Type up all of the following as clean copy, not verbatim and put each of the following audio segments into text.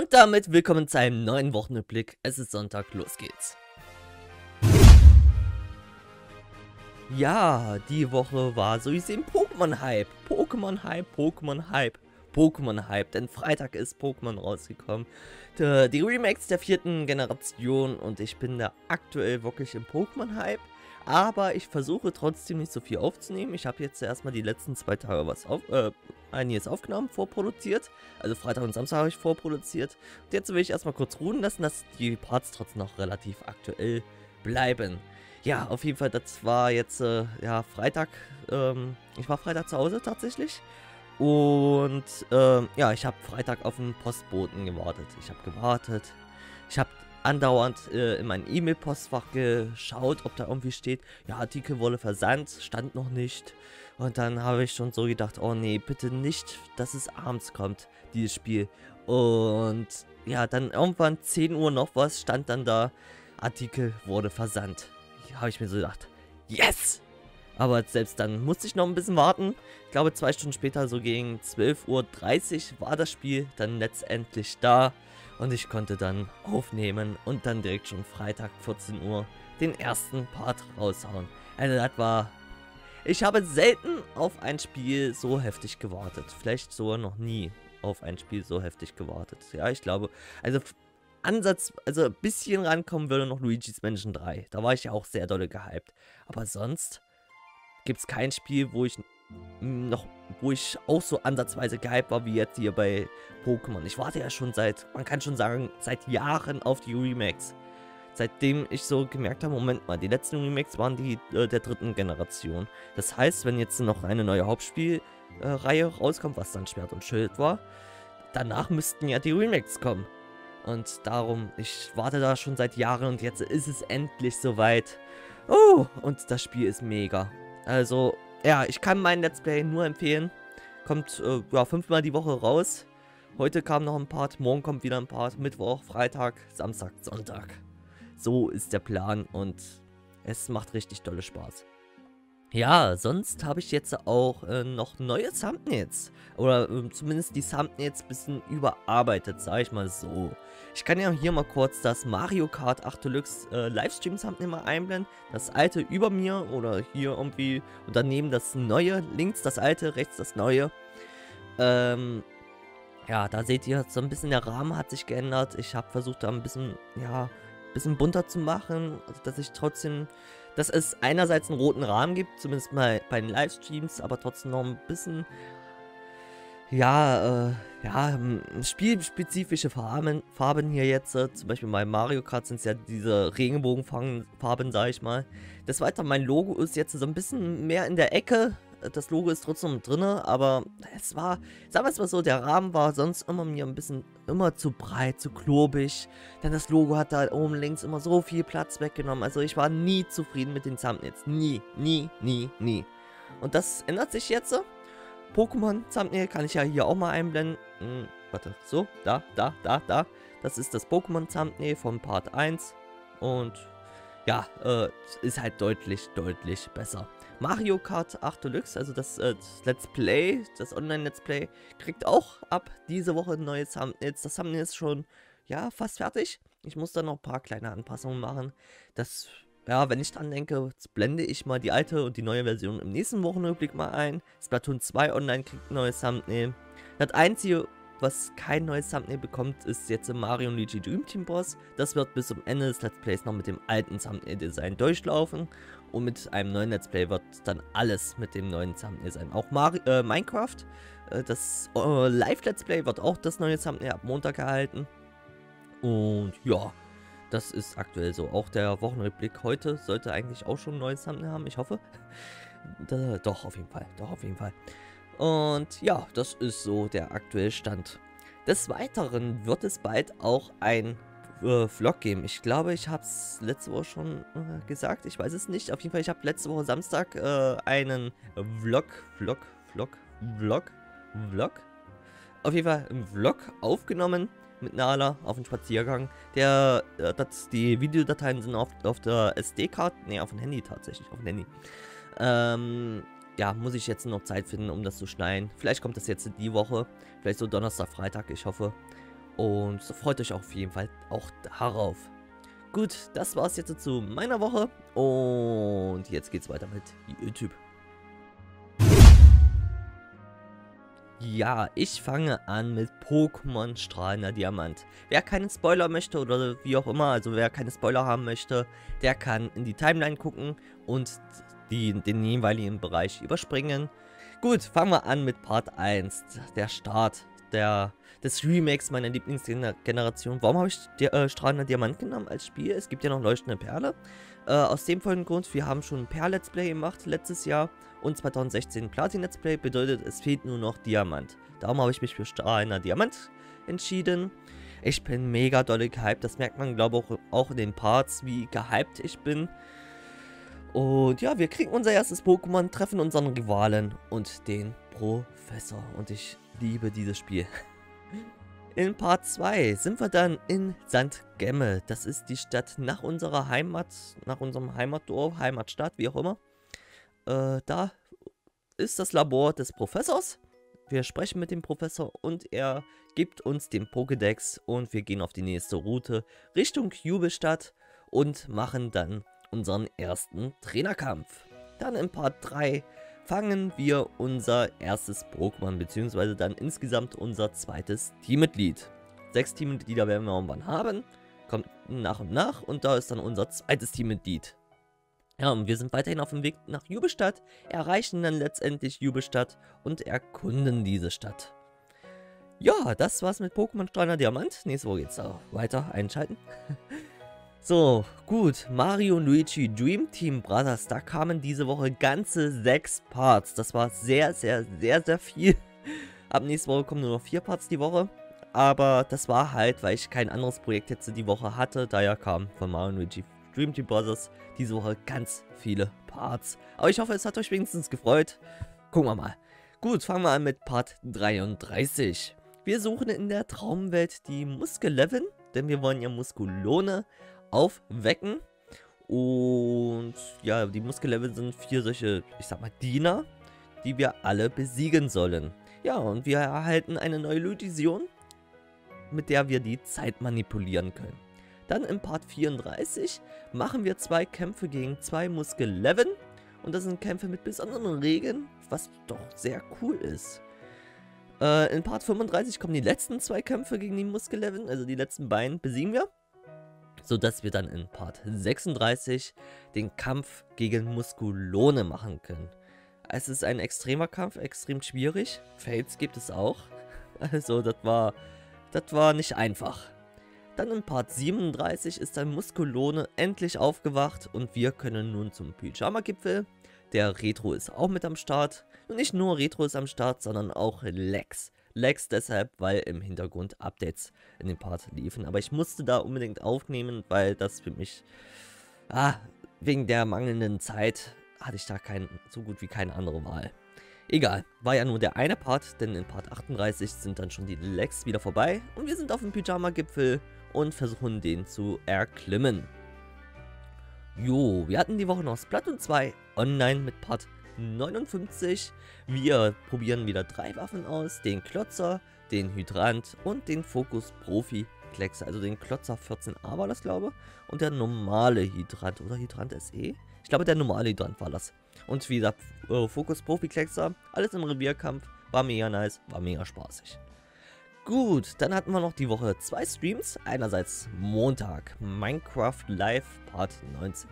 Und damit willkommen zu einem neuen Wochenrückblick. Es ist Sonntag, los geht's. Ja, die Woche war so wie sie im Pokémon-Hype. Pokémon-Hype, Pokémon-Hype, Pokémon-Hype. Denn Freitag ist Pokémon rausgekommen. Die Remakes der 4. Generation und ich bin da aktuell wirklich im Pokémon-Hype. Aber ich versuche trotzdem nicht so viel aufzunehmen. Ich habe jetzt erstmal die letzten 2 Tage was einiges aufgenommen, vorproduziert. Also Freitag und Samstag habe ich vorproduziert. Und jetzt will ich erstmal kurz ruhen lassen, dass die Parts trotzdem noch relativ aktuell bleiben. Ja, auf jeden Fall, das war jetzt ja, Freitag. Ich war Freitag zu Hause tatsächlich. Und ja, ich habe Freitag auf den Postboten gewartet. Ich habe gewartet. Ich habe andauernd in mein E-Mail-Postfach geschaut, ob da irgendwie steht, ja, Artikel wurde versandt, stand noch nicht. Und dann habe ich schon so gedacht, oh nee, bitte nicht, dass es abends kommt, dieses Spiel. Und ja, dann irgendwann 10 Uhr noch was, stand dann da, Artikel wurde versandt. Habe ich mir so gedacht, yes! Aber selbst dann musste ich noch ein bisschen warten. Ich glaube, 2 Stunden später, so gegen 12:30 Uhr, war das Spiel dann letztendlich da. Und ich konnte dann aufnehmen und dann direkt schon Freitag 14 Uhr den ersten Part raushauen. Also das war... Ich habe selten auf ein Spiel so heftig gewartet. Vielleicht sogar noch nie auf ein Spiel so heftig gewartet. Ja, ich glaube... Also ein bisschen rankommen würde noch Luigi's Mansion 3. Da war ich ja auch sehr dolle gehypt. Aber sonst gibt es kein Spiel, wo ich auch so ansatzweise gehypt war, wie jetzt hier bei Pokémon. Ich warte ja schon seit Jahren auf die Remakes. Seitdem ich so gemerkt habe, Moment mal, die letzten Remakes waren die der 3. Generation. Das heißt, wenn jetzt noch eine neue Hauptspielreihe rauskommt, was dann Schwert und Schild war, danach müssten ja die Remakes kommen. Und darum, ich warte da schon seit Jahren und jetzt ist es endlich soweit. Oh, und das Spiel ist mega. Also... ja, ich kann meinen Let's Play nur empfehlen. Kommt ja, 5-mal die Woche raus. Heute kam noch ein Part, morgen kommt wieder ein Part. Mittwoch, Freitag, Samstag, Sonntag. So ist der Plan und es macht richtig dolle Spaß. Ja, sonst habe ich jetzt auch noch neue Thumbnails. Oder zumindest die Thumbnails ein bisschen überarbeitet, sage ich mal so. Ich kann ja hier mal kurz das Mario Kart 8 Deluxe Livestream-Thumbnail mal einblenden. Das alte über mir oder hier irgendwie. Und daneben das neue. Links das alte, rechts das neue. Ja, da seht ihr so ein bisschen, der Rahmen hat sich geändert. Ich habe versucht, da ein bisschen, ja... bisschen bunter zu machen, dass ich trotzdem, dass es einerseits einen roten Rahmen gibt, zumindest mal bei den Livestreams, aber trotzdem noch ein bisschen, ja, ja, spielspezifische Farben hier jetzt, zum Beispiel bei Mario Kart sind es ja diese Regenbogenfarben, sage ich mal. Des Weiteren, mein Logo ist jetzt so ein bisschen mehr in der Ecke, das Logo ist trotzdem drin, aber es war, sagen wir es mal so, der Rahmen war sonst immer mir ein bisschen, immer zu breit, zu klobig, denn das Logo hat da oben links immer so viel Platz weggenommen, also ich war nie zufrieden mit den Thumbnails, nie, nie, nie, nie. Und das ändert sich jetzt. Pokémon-Thumbnail kann ich ja hier auch mal einblenden, warte, so, da, das ist das Pokémon-Thumbnail von Part 1 und ja, ist halt deutlich, deutlich besser. Mario Kart 8 Deluxe, also das Let's Play, das Online-Let's Play, kriegt auch ab diese Woche ein neues Thumbnail. Das Thumbnail ist schon, ja, fast fertig. Ich muss da noch ein paar kleine Anpassungen machen. Das, ja, wenn ich dran denke, blende ich mal die alte und die neue Version im nächsten Wochenrückblick mal ein. Splatoon 2 Online kriegt ein neues Thumbnail. Das Einzige, was kein neues Thumbnail bekommt, ist jetzt Mario und Luigi Dream Team Brothers. Das wird bis zum Ende des Let's Plays noch mit dem alten Thumbnail-Design durchlaufen. Und mit einem neuen Let's Play wird dann alles mit dem neuen Thumbnail sein. Auch Mario, Minecraft, das Live-Let's Play wird auch das neue Thumbnail ab Montag erhalten. Und ja, das ist aktuell so. Auch der Wochenrückblick heute sollte eigentlich auch schon ein neues Thumbnail haben, ich hoffe. Doch, auf jeden Fall, doch, auf jeden Fall. Und ja, das ist so der aktuelle Stand. Des Weiteren wird es bald auch ein... Vlog geben. Ich glaube, ich habe es letzte Woche schon gesagt. Ich weiß es nicht. Auf jeden Fall, ich habe letzte Woche Samstag einen Vlog. Auf jeden Fall einen Vlog aufgenommen mit Nala auf dem Spaziergang. Die Videodateien sind auf der SD-Karte. Ne, auf dem Handy tatsächlich. Auf dem Handy. Ja, muss ich jetzt noch Zeit finden, um das zu schneiden. Vielleicht kommt das jetzt die Woche. Vielleicht so Donnerstag, Freitag. Ich hoffe. Und freut euch auf jeden Fall auch darauf. Gut, das war's jetzt zu meiner Woche. Und jetzt geht's weiter mit YouTube. Ja, ich fange an mit Pokémon Strahlender Diamant. Wer keinen Spoiler möchte oder wie auch immer, also wer keine Spoiler haben möchte, der kann in die Timeline gucken und den jeweiligen Bereich überspringen. Gut, fangen wir an mit Part 1, der Start des Remakes meiner Lieblingsgeneration. Warum habe ich Strahlender Diamant genommen als Spiel? Es gibt ja noch Leuchtende Perle. Aus dem folgenden Grund, wir haben schon ein Perl-Let's Play gemacht letztes Jahr und 2016 Platin-Let's Play, bedeutet, es fehlt nur noch Diamant. Darum habe ich mich für Strahlender Diamant entschieden. Ich bin mega doll gehypt, das merkt man glaube ich auch in den Parts, wie gehypt ich bin. Und ja, wir kriegen unser erstes Pokémon, treffen unseren Rivalen und den Professor. Und ich liebe dieses Spiel. In Part 2 sind wir dann in Sandgemme. Das ist die Stadt nach unserer Heimat, nach unserem Heimatdorf, Heimatstadt, wie auch immer. Da ist das Labor des Professors. Wir sprechen mit dem Professor und er gibt uns den Pokédex. Und wir gehen auf die nächste Route Richtung Jubelstadt und machen dann unseren ersten Trainerkampf. Dann in Part 3 fangen wir unser erstes Pokémon, beziehungsweise dann insgesamt unser zweites Teammitglied. 6 Teammitglieder werden wir irgendwann haben, kommt nach und nach und da ist dann unser zweites Teammitglied. Ja, und wir sind weiterhin auf dem Weg nach Jubelstadt, erreichen dann letztendlich Jubelstadt und erkunden diese Stadt. Ja, das war's mit Pokémon Strahlender Diamant. Nächste Woche geht's da weiter, einschalten. So, gut, Mario und Luigi Dream Team Brothers, da kamen diese Woche ganze 6 Parts. Das war sehr, sehr, sehr, sehr viel. Ab nächste Woche kommen nur noch 4 Parts die Woche. Aber das war halt, weil ich kein anderes Projekt jetzt die Woche hatte. Daher kamen von Mario und Luigi Dream Team Brothers diese Woche ganz viele Parts. Aber ich hoffe, es hat euch wenigstens gefreut. Gucken wir mal. Gut, fangen wir an mit Part 33. Wir suchen in der Traumwelt die Muskelevin, denn wir wollen ja Muskulone aufwecken. Und ja, die Muskellevel sind 4 solche, ich sag mal, Diener, die wir alle besiegen sollen. Ja, und wir erhalten eine neue Illusion, mit der wir die Zeit manipulieren können. Dann in Part 34 machen wir 2 Kämpfe gegen 2 Muskellevel. Und das sind Kämpfe mit besonderen Regeln, was doch sehr cool ist. In Part 35 kommen die letzten 2 Kämpfe gegen die Muskellevel, also die letzten beiden besiegen wir. Sodass wir dann in Part 36 den Kampf gegen Muskulone machen können. Es ist ein extremer Kampf, extrem schwierig. Fails gibt es auch. Also das war nicht einfach. Dann in Part 37 ist dann Muskulone endlich aufgewacht und wir können nun zum Pyjama-Gipfel. Der Retro ist auch mit am Start. Und nicht nur Retro ist am Start, sondern auch Lex. Lags deshalb, weil im Hintergrund Updates in dem Part liefen. Aber ich musste da unbedingt aufnehmen, weil das für mich, wegen der mangelnden Zeit hatte ich da so gut wie keine andere Wahl. Egal, war ja nur der eine Part, denn in Part 38 sind dann schon die Lags wieder vorbei und wir sind auf dem Pyjama-Gipfel und versuchen den zu erklimmen. Jo, wir hatten die Woche noch Splatoon 2 online mit Part 59. Wir probieren wieder 3 Waffen aus, den Klotzer, den Hydrant und den Fokus Profi Kleckse, also den Klotzer 14a war das glaube und der normale Hydrant oder Hydrant SE. Ich glaube der normale Hydrant war das. Und wieder Fokus Profi Kleckser, alles im Revierkampf, war mega nice, war mega spaßig. Gut, dann hatten wir noch die Woche 2 Streams, einerseits Montag Minecraft Live Part 19.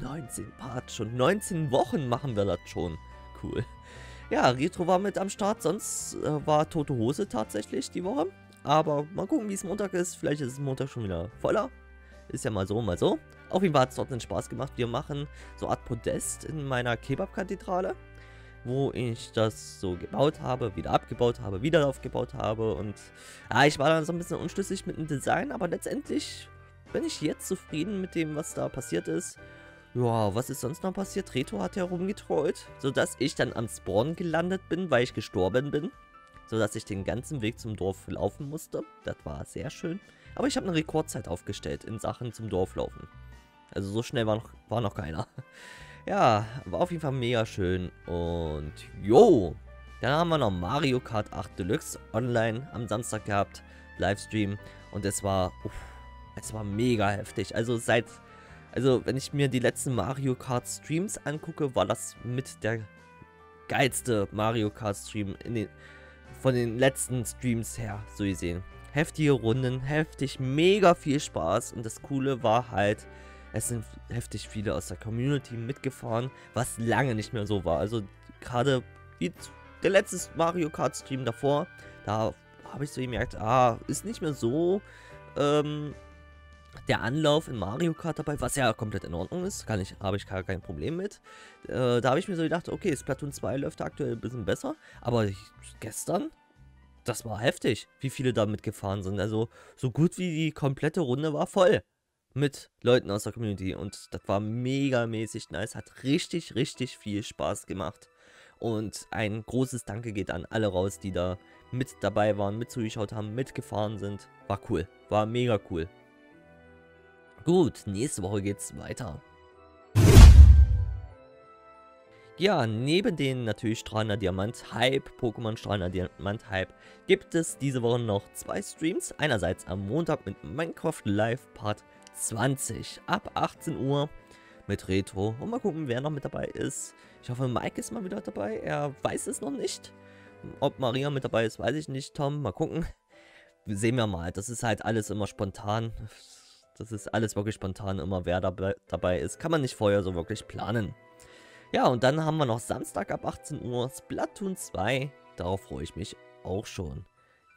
19 Parts, schon 19 Wochen machen wir das schon. Cool. Ja, Retro war mit am Start, sonst war Tote Hose tatsächlich die Woche. Aber mal gucken, wie es Montag ist. Vielleicht ist es Montag schon wieder voller. Ist ja mal so, mal so. Auf jeden Fall hat es dort einen Spaß gemacht. Wir machen so eine Art Podest in meiner Kebab-Kathedrale, wo ich das so gebaut habe, wieder abgebaut habe, wieder aufgebaut habe. Und ich war dann so ein bisschen unschlüssig mit dem Design, aber letztendlich bin ich jetzt zufrieden mit dem, was da passiert ist. Ja, was ist sonst noch passiert? Reto hat herumgetrollt, sodass ich dann am Spawn gelandet bin, weil ich gestorben bin. Sodass ich den ganzen Weg zum Dorf laufen musste. Das war sehr schön. Aber ich habe eine Rekordzeit aufgestellt in Sachen zum Dorf laufen. Also so schnell war noch keiner. Ja, war auf jeden Fall mega schön. Und jo, dann haben wir noch Mario Kart 8 Deluxe online am Samstag gehabt. Livestream und es war mega heftig. Also wenn ich mir die letzten Mario Kart Streams angucke, war das mit der geilste Mario Kart Stream von den letzten Streams her, so gesehen. Heftige Runden, heftig, mega viel Spaß und das Coole war halt, es sind heftig viele aus der Community mitgefahren, was lange nicht mehr so war. Also gerade wie der letzte Mario Kart Stream davor, da habe ich so gemerkt, ist nicht mehr so der Anlauf in Mario Kart dabei, was ja komplett in Ordnung ist, habe ich gar kein Problem mit. Da habe ich mir so gedacht, okay, Splatoon 2 läuft aktuell ein bisschen besser, aber gestern, das war heftig, wie viele da mitgefahren sind. Also so gut wie die komplette Runde war voll mit Leuten aus der Community und das war megamäßig nice, hat richtig, richtig viel Spaß gemacht. Und ein großes Danke geht an alle raus, die da mit dabei waren, mitzugeschaut haben, mitgefahren sind. War cool, war mega cool. Gut, nächste Woche geht's weiter. Ja, neben den natürlich Strahlender Diamant Hype, Pokémon Strahlender Diamant Hype, gibt es diese Woche noch zwei Streams. Einerseits am Montag mit Minecraft Live Part 20 ab 18 Uhr. Mit Retro. Und mal gucken, wer noch mit dabei ist. Ich hoffe, Mike ist mal wieder dabei. Er weiß es noch nicht. Ob Maria mit dabei ist, weiß ich nicht. Tom, mal gucken. Sehen wir mal. Das ist halt alles immer spontan. Das ist alles wirklich spontan, immer wer dabei ist. Kann man nicht vorher so wirklich planen. Ja, und dann haben wir noch Samstag ab 18 Uhr Splatoon 2. Darauf freue ich mich auch schon.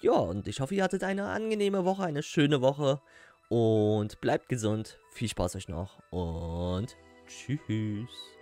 Ja, und ich hoffe, ihr hattet eine angenehme Woche, eine schöne Woche. Und bleibt gesund, viel Spaß euch noch und tschüss.